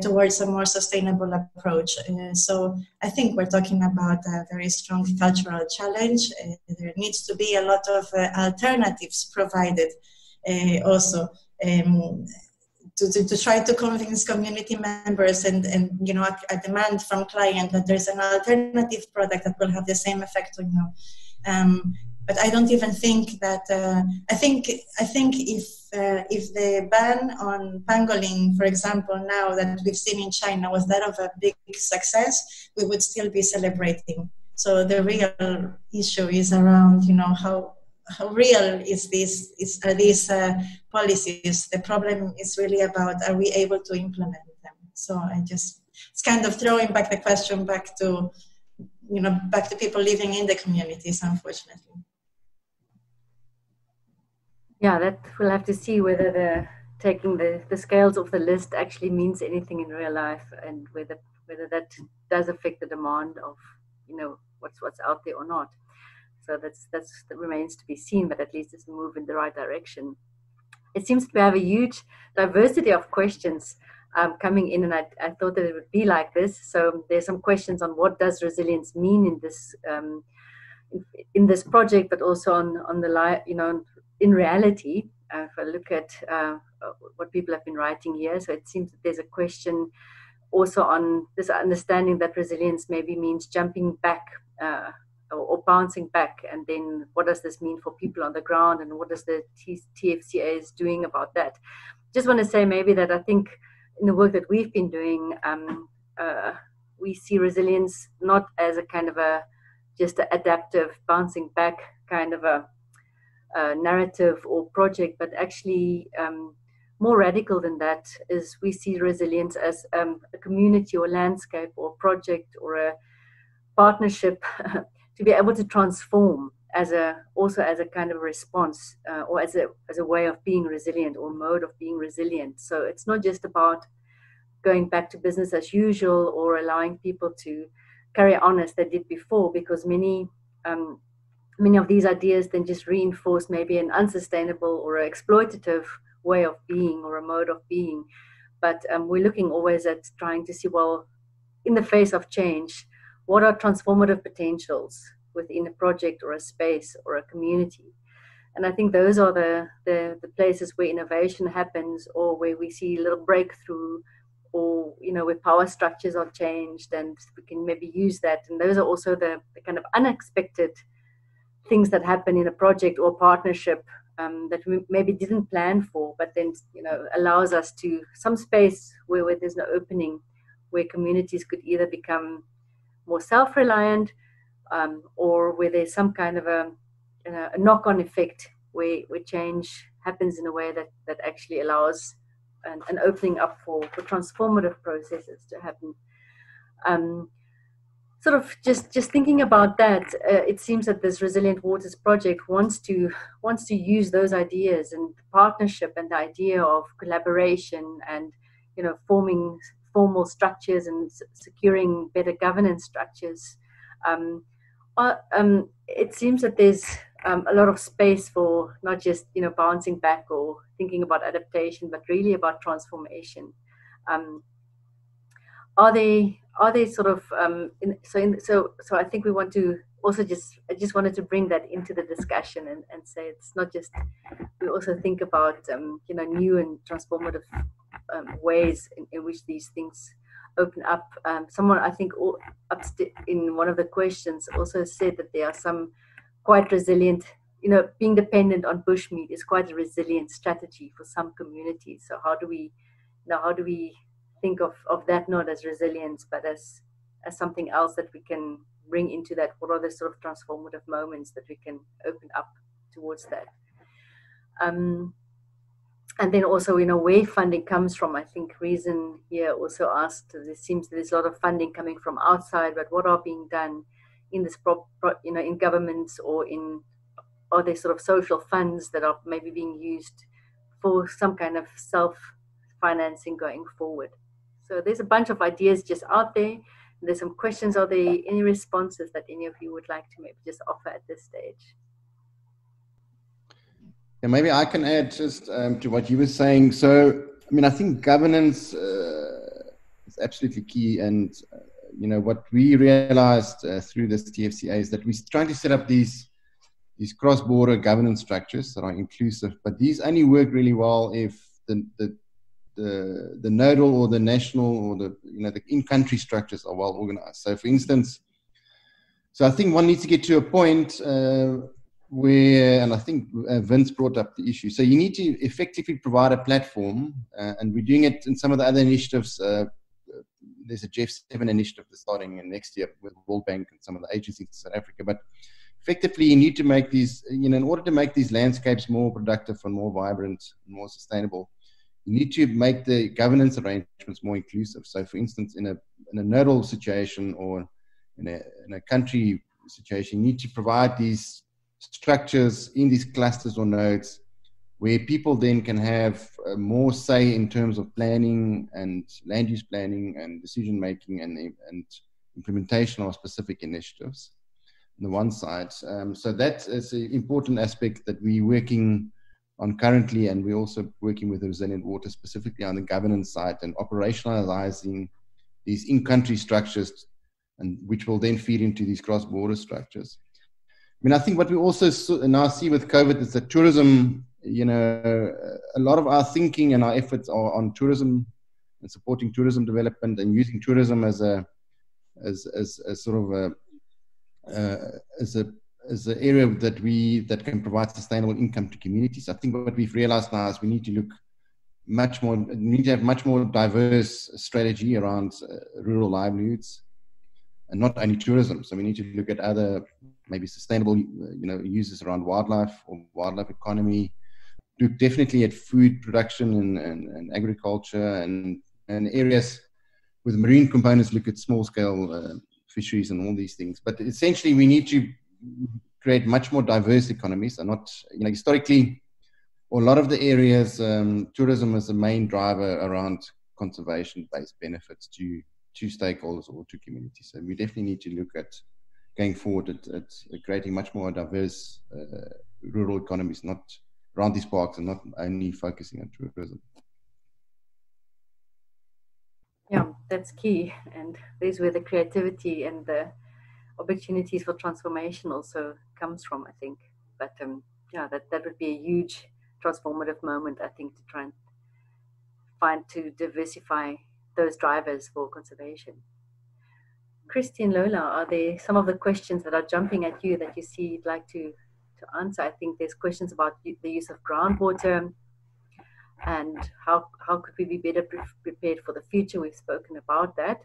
towards a more sustainable approach. So I think we're talking about a very strong cultural challenge. There needs to be a lot of alternatives provided also to try to convince community members and you know, a demand from client that there's an alternative product that will have the same effect on you. But I don't even think that. I think if the ban on pangolin, for example, now that we've seen in China was that of a big success, we would still be celebrating. So the real issue is around, you know, how real is this? Are these policies? The problem is really about, are we able to implement them? So it's kind of throwing back the question back to people living in the communities, unfortunately. Yeah, that we'll have to see whether taking the scales off the list actually means anything in real life, and whether that does affect the demand of, you know, what's out there or not. So that remains to be seen, but at least it's a move in the right direction. It seems to have a huge diversity of questions coming in, and I thought that it would be like this. So there's some questions on what does resilience mean in this project, but also on the, you know, in reality, if I look at what people have been writing here, so it seems that there's a question also on this understanding that resilience maybe means jumping back or bouncing back, and then what does this mean for people on the ground, and what does the TFCA is doing about that. Just want to say maybe that I think in the work that we've been doing, we see resilience not as a kind of just an adaptive bouncing back kind of a narrative or project, but actually more radical than that is we see resilience as a community or landscape or project or a partnership to be able to transform also as a kind of response or as a way of being resilient or mode of being resilient. So it's not just about going back to business as usual or allowing people to carry on as they did before, because many of these ideas then just reinforce maybe an unsustainable or exploitative way of being or a mode of being. But we're looking always at trying to see, well, in the face of change, what are transformative potentials within a project or a space or a community? And I think those are the places where innovation happens, or where we see a little breakthrough, or, you know, where power structures are changed and we can maybe use that. And those are also the kind of unexpected things that happen in a project or partnership that we maybe didn't plan for, but then, you know, allows us to some space where there's no opening, where communities could either become more self-reliant or where there's some kind of a knock-on effect where change happens in a way that actually allows an opening up for transformative processes to happen. Sort of just thinking about that, it seems that this Resilient Waters project wants to use those ideas and partnership and the idea of collaboration and, you know, forming formal structures and securing better governance structures. It seems that there's a lot of space for not just, you know, bouncing back or thinking about adaptation, but really about transformation. Are they sort of so I think we want to also I just wanted to bring that into the discussion and say it's not just, we also think about you know, new and transformative ways in which these things open up. Someone, I think, in one of the questions also said that there are some quite resilient, you know, being dependent on bushmeat is quite a resilient strategy for some communities. So how do we think of that not as resilience, but as something else that we can bring into that? What are the sort of transformative moments that we can open up towards that? And then also, you know, where funding comes from. I think Reason here also asked, there seems there's a lot of funding coming from outside, but what are being done in this, you know, in governments, or are there sort of social funds that are maybe being used for some kind of self-financing going forward? So there's a bunch of ideas just out there. There's some questions. Are there any responses that any of you would like to maybe just offer at this stage? Yeah, maybe I can add just to what you were saying. So, I mean, I think governance is absolutely key. And, you know, what we realized through this TFCA is that we're trying to set up these cross-border governance structures that are inclusive, but these only work really well if the nodal or the national or the, you know, the in-country structures are well organized. So for instance, so I think one needs to get to a point where, and I think Vince brought up the issue. So you need to effectively provide a platform and we're doing it in some of the other initiatives. There's a GEF7 initiative that's starting next year with World Bank and some of the agencies in South Africa, but effectively you need to make these, you know, in order to make these landscapes more productive and more vibrant and more sustainable, you need to make the governance arrangements more inclusive. So, for instance, in a nodal situation or in a country situation, you need to provide these structures in these clusters or nodes where people then can have more say in terms of planning and land use planning and decision making and implementation of specific initiatives on the one side. So that is an important aspect that we're working on currently, and we're also working with Resilient Water specifically on the governance side and operationalizing these in-country structures, and which will then feed into these cross-border structures. I mean, I think what we also now see with COVID is that tourism, you know, a lot of our thinking and our efforts are on tourism and supporting tourism development and using tourism as an area that can provide sustainable income to communities. I think what we've realized now is we need to look much more, we need to have much more diverse strategy around rural livelihoods and not only tourism. So we need to look at other maybe sustainable, you know, uses around wildlife or wildlife economy. Look definitely at food production and agriculture and areas with marine components, look at small scale fisheries and all these things. But essentially we need to create much more diverse economies, and not, you know, historically, or a lot of the areas, tourism is the main driver around conservation-based benefits to stakeholders or to communities. So we definitely need to look at going forward at creating much more diverse rural economies, not around these parks and not only focusing on tourism. Yeah, that's key. And there's where the creativity and the opportunities for transformation also comes from, I think. But yeah, that would be a huge transformative moment, I think, to try and find to diversify those drivers for conservation. Kristy and Lola, are there some of the questions that are jumping at you that you see you'd like to answer? I think there's questions about the use of groundwater and how could we be better prepared for the future. We've spoken about that.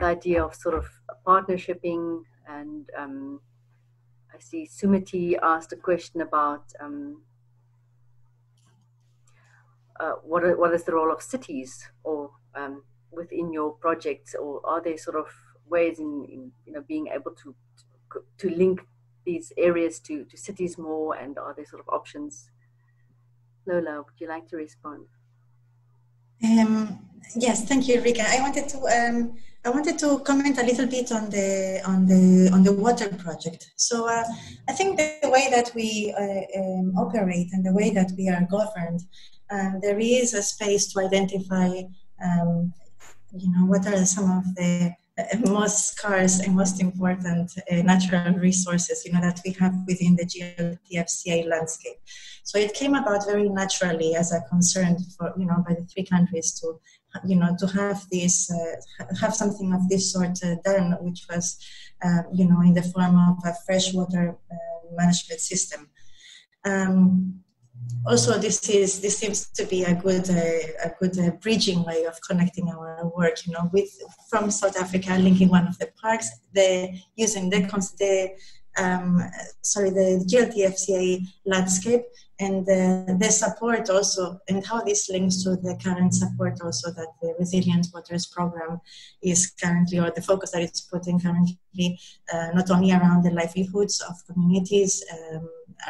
The idea of sort of partnershiping, and I see Sumati asked a question about what is the role of cities or within your projects, or are there sort of ways in you know, being able to link these areas to cities more, and are there sort of options? Lola, would you like to respond? Yes, thank you, Rika. I wanted to comment a little bit on the water project. So I think the way that we operate and the way that we are governed, there is a space to identify, you know, what are some of the most scarce and most important natural resources, you know, that we have within the GLTFCA landscape. So it came about very naturally as a concern for, you know, by the three countries to, you know, to have this, have something of this sort done, which was, you know, in the form of a freshwater management system. Also, this seems to be a good bridging way of connecting our work, you know, with from South Africa, linking one of the parks, using the GLTFCA landscape and the support also, and how this links to the current support also that the Resilient Waters Program is currently, or the focus that it's putting currently, not only around the livelihoods of communities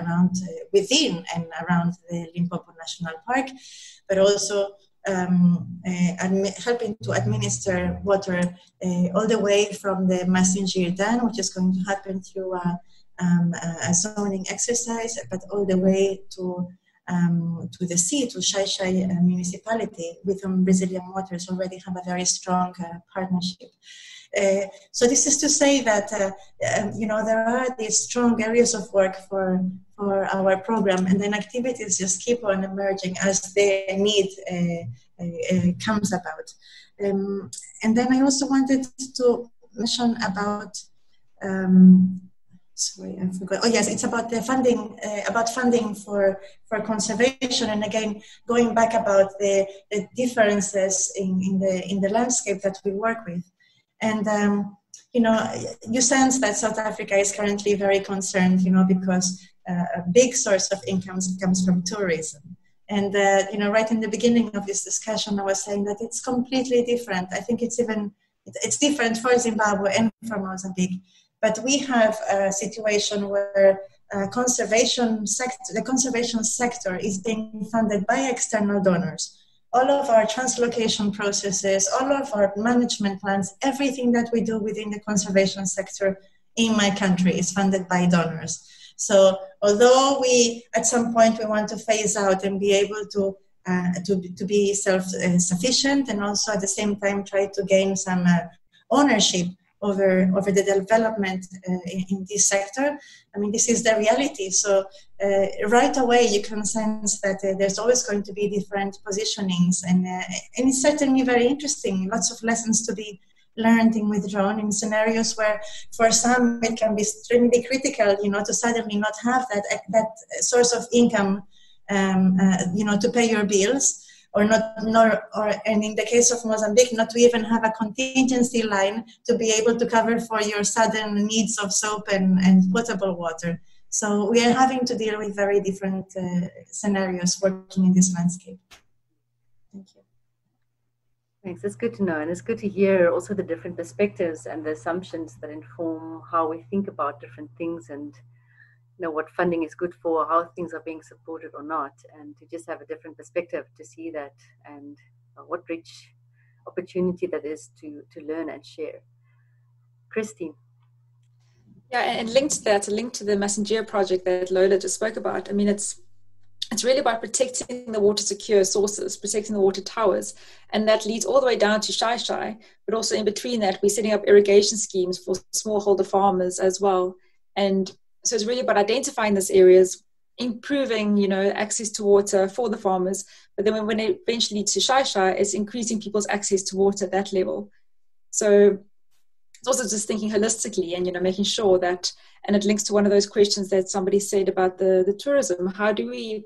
around within and around the Limpopo National Park, but also helping to administer water all the way from the Massingir Dam, which is going to happen through a zoning exercise, but all the way to the sea, to Xai-Xai municipality, with whom Resilient Waters already have a very strong partnership. So this is to say that, you know, there are these strong areas of work for our program, and then activities just keep on emerging as the need comes about. And then I also wanted to mention about, sorry, I forgot. Oh yes, it's about the funding. About funding for conservation, and again going back about the differences in the landscape that we work with. And you know, you sense that South Africa is currently very concerned, you know, because a big source of income comes from tourism. And you know, right in the beginning of this discussion, I was saying that it's completely different. I think it's even it's different for Zimbabwe and for Mozambique. But we have a situation where the conservation sector is being funded by external donors. All of our translocation processes, all of our management plans, everything that we do within the conservation sector in my country is funded by donors. So although we, at some point, we want to phase out and be able to be self-sufficient, and also at the same time try to gain some ownership over the development in this sector. I mean, this is the reality. So right away, you can sense that there's always going to be different positionings, and it's certainly very interesting. Lots of lessons to be learned in withdrawn in scenarios where, for some, it can be extremely critical, you know, to suddenly not have that source of income, you know, to pay your bills. And in the case of Mozambique, not to even have a contingency line to be able to cover for your sudden needs of soap and potable water. So we are having to deal with very different scenarios working in this landscape. Thank you. Thanks, it's good to know. And it's good to hear also the different perspectives and the assumptions that inform how we think about different things, and know what funding is good for, how things are being supported or not, and to just have a different perspective to see that, and what rich opportunity that is to learn and share. Kristy. Yeah, and linked to that, linked to the Massingir project that Lola just spoke about, I mean, it's really about protecting the water secure sources, protecting the water towers, and that leads all the way down to Xai-Xai, but also in between that, we're setting up irrigation schemes for smallholder farmers as well. And so it's really about identifying these areas, improving, you know, access to water for the farmers. But then when it eventually leads to Xai-Xai, it's increasing people's access to water at that level. So it's also just thinking holistically and, you know, making sure that, and it links to one of those questions that somebody said about the tourism. How do we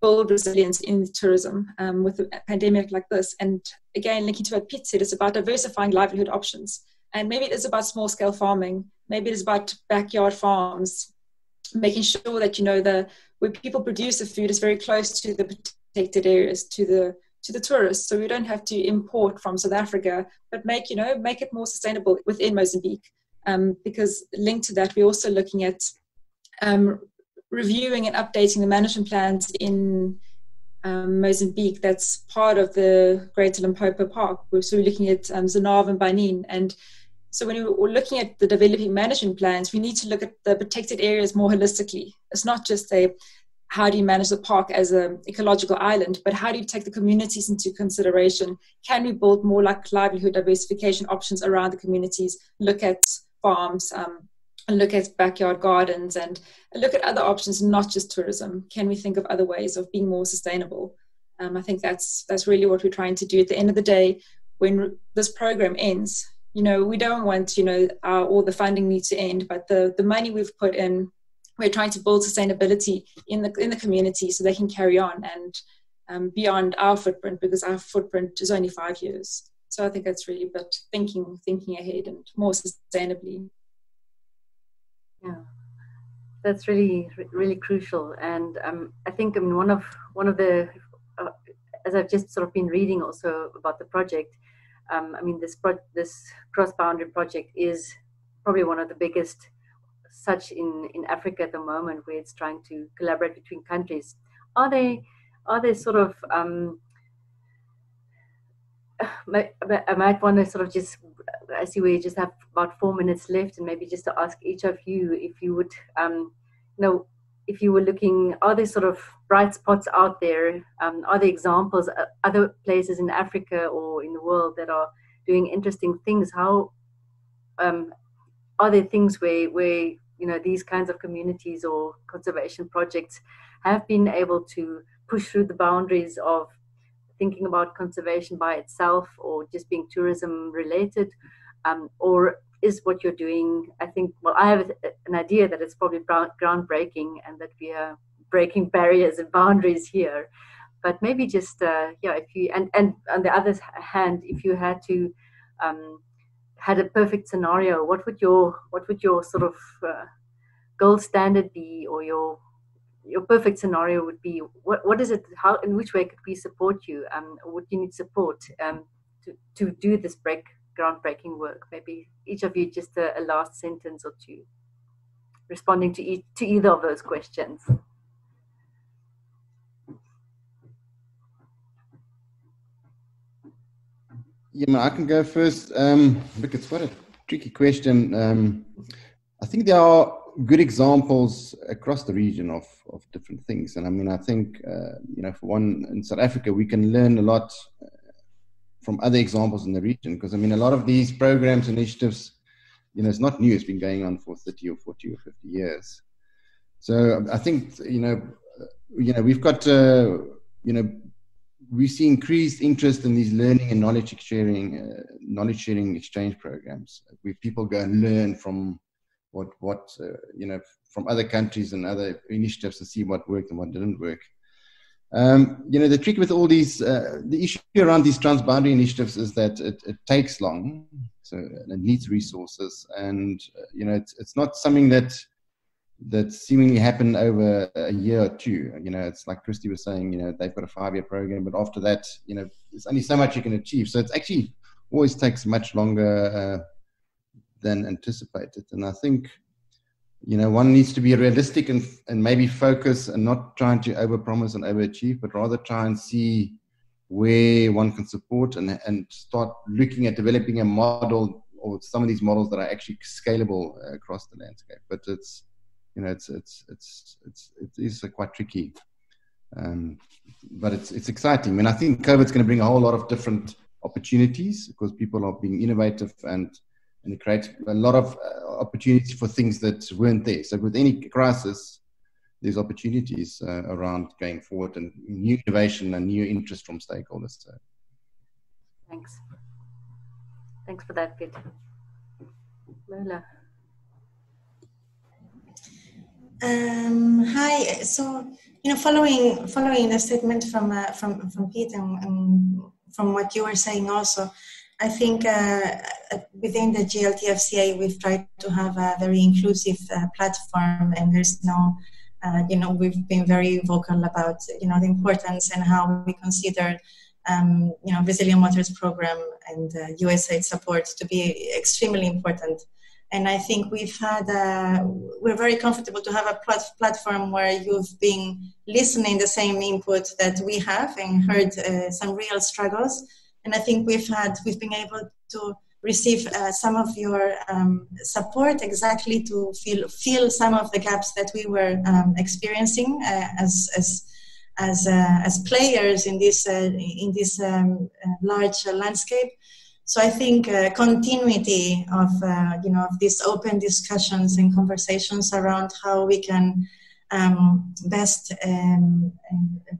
build resilience in tourism with a pandemic like this? And again, linking to what Piet said, it's about diversifying livelihood options. And maybe it is about small-scale farming. Maybe it's about backyard farms, making sure that, you know, where people produce the food is very close to the protected areas, to the tourists. So we don't have to import from South Africa, but make it more sustainable within Mozambique. Because linked to that, we're also looking at reviewing and updating the management plans in Mozambique. That's part of the Great Limpopo Park. So we're looking at Xai-Xai and Banin. And so when we're looking at the developing management plans, we need to look at the protected areas more holistically. It's not just how do you manage the park as an ecological island, but how do you take the communities into consideration? Can we build more like livelihood diversification options around the communities, look at farms, and look at backyard gardens, and look at other options, not just tourism? Can we think of other ways of being more sustainable? I think that's really what we're trying to do. At the end of the day, when this program ends, you know, we don't want, you know, all the funding needs to end, but the money we've put in, we're trying to build sustainability in the community so they can carry on and beyond our footprint, because our footprint is only 5 years. So I think that's really about thinking ahead and more sustainably. Yeah, that's really, really crucial. And I think, I mean, one of the, as I've just sort of been reading also about the project, I mean, this cross-boundary project is probably one of the biggest such in Africa at the moment, where it's trying to collaborate between countries. Are there sort of I might want to sort of just, I see we just have about 4 minutes left, and maybe just to ask each of you if you would, you know, if you were looking, are there sort of bright spots out there? Are there examples, other places in Africa or in the world that are doing interesting things? How are there things where you know, these kinds of communities or conservation projects have been able to push through the boundaries of thinking about conservation by itself or just being tourism related? Or is what you're doing, I think, well, I have an idea that it's probably groundbreaking and that we are breaking barriers and boundaries here. But maybe just, yeah, if you, and on the other hand, if you had to, had a perfect scenario, what would your sort of gold standard be, or your perfect scenario would be? What is it? How, in which way could we support you? What do you need support to do this groundbreaking work? Maybe each of you just a last sentence or two, responding to either of those questions. Yeah, I can go first. Look, it's quite a tricky question. I think there are good examples across the region of different things. And I mean, I think, you know, for one, in South Africa, we can learn a lot from other examples in the region. Because, I mean, a lot of these programs, initiatives, you know, it's not new. It's been going on for 30 or 40 or 50 years. So I think, you know, we've got, you know, we see increased interest in these learning and knowledge sharing exchange programs, where people go and learn from what you know, from other countries and other initiatives, to see what worked and what didn't work. You know, the trick with all these, the issue around these transboundary initiatives is that it takes long, so it needs resources, and you know, it's not something that seemingly happened over a year or two. You know, it's like Kristy was saying, you know, they've got a 5-year program, but after that, you know, there's only so much you can achieve. So it's actually always takes much longer than anticipated. And I think, you know, one needs to be realistic and maybe focus and not trying to overpromise and overachieve, but rather try and see where one can support and start looking at developing a model or some of these models that are actually scalable across the landscape. But it's, you know, it is quite tricky, but it's exciting. And I think COVID's going to bring a whole lot of different opportunities, because people are being innovative and it creates a lot of opportunities for things that weren't there. So with any crisis, there's opportunities around going forward and new innovation and new interest from stakeholders. So. Thanks. Thanks for that, Piet. Lola. Hi. So, you know, following the statement from Piet and from what you were saying also, I think within the GLTFCA we've tried to have a very inclusive platform, and there's no, you know, we've been very vocal about, you know, the importance and how we consider, you know, Resilient Waters Program and USAID support to be extremely important. And I think we've had, we're very comfortable to have a platform where you've been listening the same input that we have and heard some real struggles. And I think we've been able to receive some of your support exactly to fill some of the gaps that we were experiencing as players in this large landscape. So I think continuity of you know, of these open discussions and conversations around how we can best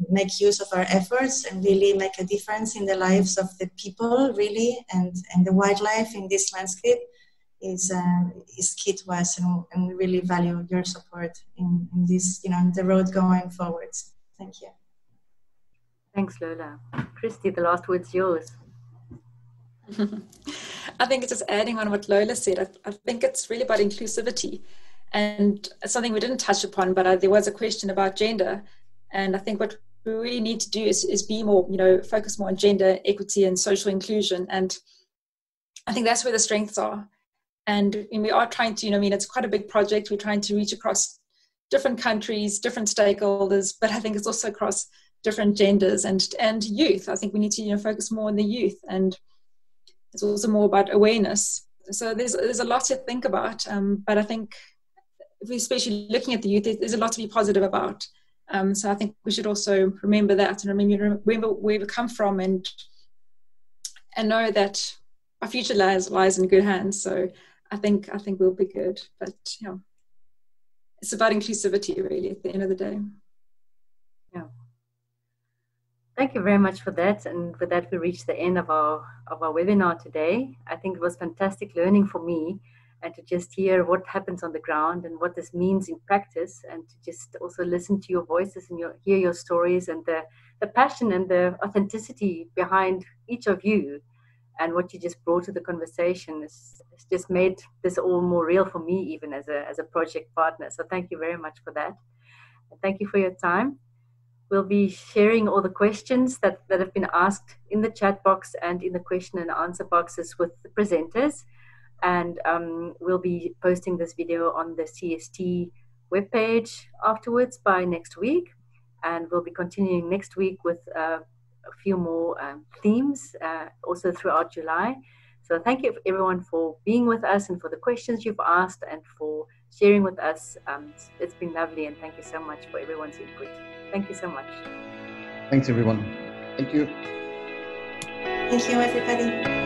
make use of our efforts and really make a difference in the lives of the people, really, and the wildlife in this landscape is key to us, and we really value your support in this, you know, in the road going forwards. Thank you. Thanks, Lola. Kristy, the last word's yours. I think it's just adding on what Lola said. I think it's really about inclusivity, and something we didn't touch upon, but there was a question about gender. And I think what we really need to do is be more, you know, focus more on gender equity and social inclusion. And I think that's where the strengths are. And we are trying to, you know, I mean, it's quite a big project. We're trying to reach across different countries, different stakeholders, but I think it's also across different genders and youth. I think we need to focus more on the youth, and it's also more about awareness. So there's a lot to think about, but I think if we're especially looking at the youth, there's a lot to be positive about. So I think we should also remember that, and remember where we come from, and know that our future lies in good hands. So I think we'll be good. But it's about inclusivity, really, at the end of the day. Yeah. Thank you very much for that. And with that, we reached the end of our webinar today. I think it was fantastic learning for me, and to just hear what happens on the ground and what this means in practice, and to just also listen to your voices and hear your stories, and the passion and the authenticity behind each of you and what you just brought to the conversation. It's just made this all more real for me, even as a project partner. So thank you very much for that. And thank you for your time. We'll be sharing all the questions that have been asked in the chat box and in the question and answer boxes with the presenters. And we'll be posting this video on the CST webpage afterwards by next week. And we'll be continuing next week with a few more themes also throughout July. So thank you everyone for being with us and for the questions you've asked and for sharing with us. It's been lovely, and thank you so much for everyone's input. Thank you so much. Thanks everyone. Thank you. Thank you everybody.